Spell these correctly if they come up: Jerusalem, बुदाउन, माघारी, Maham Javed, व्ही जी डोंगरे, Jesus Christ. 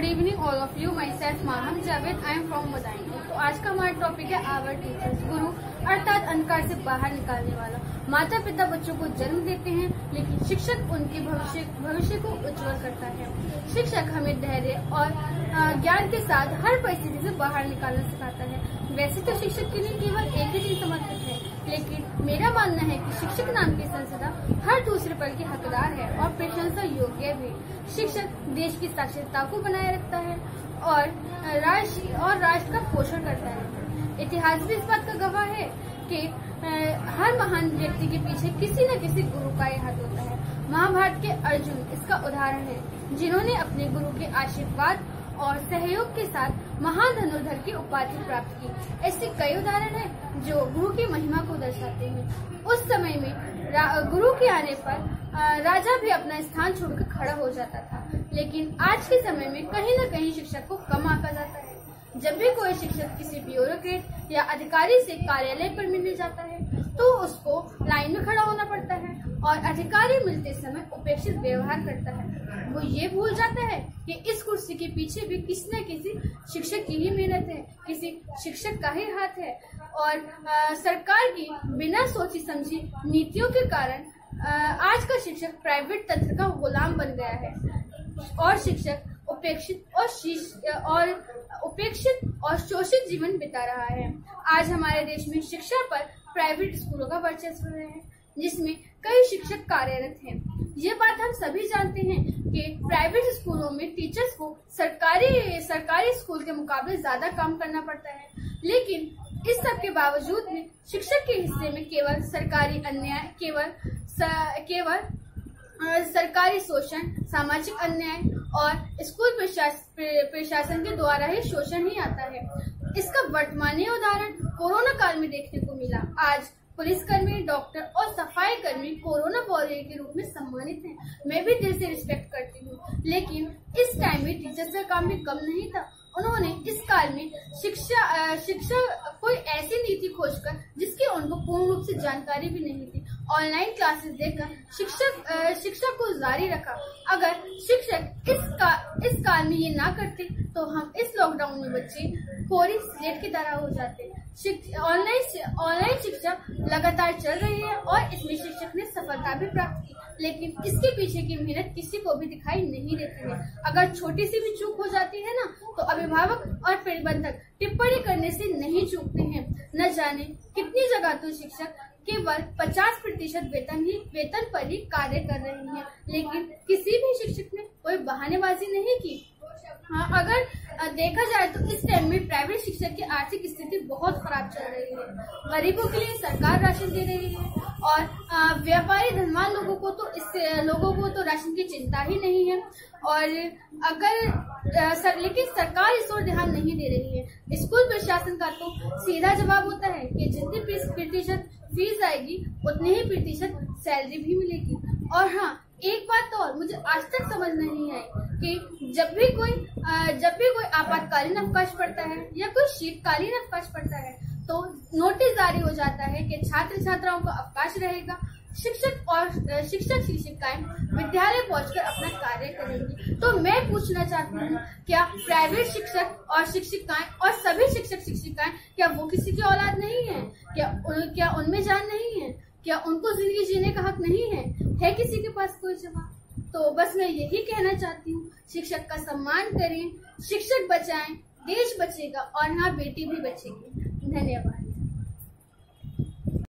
Good evening all of you, myself Maham Javed, I am from बुदाउन। तो आज का हमारा टॉपिक है आवर टीचर्स, गुरु अर्थात अंधकार से बाहर निकालने वाला। माता पिता बच्चों को जन्म देते हैं, लेकिन शिक्षक उनके भविष्य को उज्जवल करता है। शिक्षक हमें धैर्य और ज्ञान के साथ हर परिस्थिति से बाहर निकालना सिखाता है। वैसे तो शिक्षक के लिए केवल एक ही चीज समर्पित है, लेकिन मेरा मानना है कि शिक्षक नाम की संस्था हर दूसरे पल के हकदार है और प्रशंसा योग्य भी। शिक्षक देश की साक्षरता को बनाए रखता है और राष्ट्र का पोषण करता है। इतिहास भी इस बात का गवाह है कि हर महान व्यक्ति के पीछे किसी न किसी गुरु का हाथ होता है। महाभारत के अर्जुन इसका उदाहरण है, जिन्होंने अपने गुरु के आशीर्वाद और सहयोग के साथ महान धनुर्धर की उपाधि प्राप्त की। ऐसे कई उदाहरण हैं जो गुरु की महिमा को दर्शाते हैं। उस समय में गुरु के आने पर राजा भी अपना स्थान छोड़कर खड़ा हो जाता था, लेकिन आज के समय में कहीं न कहीं शिक्षक को कम आंका जाता है। जब भी कोई शिक्षक किसी ब्यूरोक्रेट या अधिकारी से कार्यालय पर मिलने जाता है, तो उसको लाइन में खड़ा होना पड़ता है और अधिकारी मिलते समय उपेक्षित व्यवहार करता है। वो ये भूल जाता है कि इस कुर्सी के पीछे भी किसी न किसी शिक्षक की ही मेहनत है, किसी शिक्षक का ही हाथ है। और सरकार की बिना सोची समझी नीतियों के कारण आज का शिक्षक प्राइवेट तंत्र का गुलाम बन गया है और शिक्षक उपेक्षित और शोषित जीवन बिता रहा है। आज हमारे देश में शिक्षा पर प्राइवेट स्कूलों का वर्चस्व है, जिसमें कई शिक्षक कार्यरत हैं। ये बात हम सभी जानते हैं कि प्राइवेट स्कूलों में टीचर्स को सरकारी स्कूल के मुकाबले ज्यादा काम करना पड़ता है, लेकिन इस सब के बावजूद भी शिक्षक के हिस्से में केवल सरकारी अन्याय, केवल सरकारी शोषण, सामाजिक अन्याय और स्कूल प्रशासन के द्वारा ही शोषण ही आता है। इसका वर्तमान उदाहरण कोरोना काल में देखने को मिला। आज पुलिसकर्मी, डॉक्टर और सफाई कर्मी कोरोना वॉरियर के रूप में सम्मानित हैं। मैं भी दिल से रिस्पेक्ट करती हूँ, लेकिन इस टाइम में टीचर्स का काम भी कम नहीं था। उन्होंने इस काल में शिक्षा कोई ऐसी नीति खोजकर जिसकी उनको पूर्ण रूप से जानकारी भी नहीं थी, ऑनलाइन क्लासेस देकर शिक्षा को जारी रखा। अगर शिक्षक इस काल में ये ना करते, तो हम इस लॉकडाउन में बच्चे कोरी स्लेट की तरह हो जाते। ऑनलाइन शिक्षा लगातार चल रही है और इसमें शिक्षक ने सफलता भी प्राप्त की, लेकिन इसके पीछे की मेहनत किसी को भी दिखाई नहीं देती है। अगर छोटी सी भी चूक हो जाती है ना, तो अभिभावक और प्रबंधक टिप्पणी करने से नहीं चूकते हैं। न जाने कितनी जगह तो शिक्षक केवल 50% वेतन पर ही कार्य कर रहे हैं, लेकिन किसी भी शिक्षक ने कोई बहानेबाजी नहीं की। अगर देखा जाए तो इस टाइम में प्राइवेट शिक्षक की आर्थिक स्थिति बहुत खराब चल रही है। गरीबों के लिए सरकार राशन दे रही है और व्यापारी धनवान लोगों को तो राशन की चिंता ही नहीं है। और लेकिन सरकार इस ओर ध्यान नहीं दे रही है। स्कूल प्रशासन का तो सीधा जवाब होता है कि जितनी प्रतिशत फीस आएगी, उतनी ही प्रतिशत सैलरी भी मिलेगी। और हाँ, एक बात और मुझे आज तक समझ नहीं आई कि जब भी कोई आपातकालीन अवकाश पड़ता है या कोई शीतकालीन अवकाश पड़ता है, तो नोटिस जारी हो जाता है कि छात्र छात्राओं का अवकाश रहेगा। शिक्षक शिक्षिकाएं विद्यालय पहुंचकर अपना कार्य करेंगी। तो मैं पूछना चाहती हूँ, क्या प्राइवेट शिक्षक और शिक्षिकाएं और सभी शिक्षक शिक्षिकाएं, क्या वो किसी की औलाद नहीं है? क्या उनमें जान नहीं है? क्या उनको जिंदगी जीने का हक नहीं है? है किसी के पास कोई जवाब? तो बस मैं यही कहना चाहती हूँ, शिक्षक का सम्मान करें, शिक्षक बचाएं, देश बचेगा और यहाँ बेटी भी बचेगी। धन्यवाद।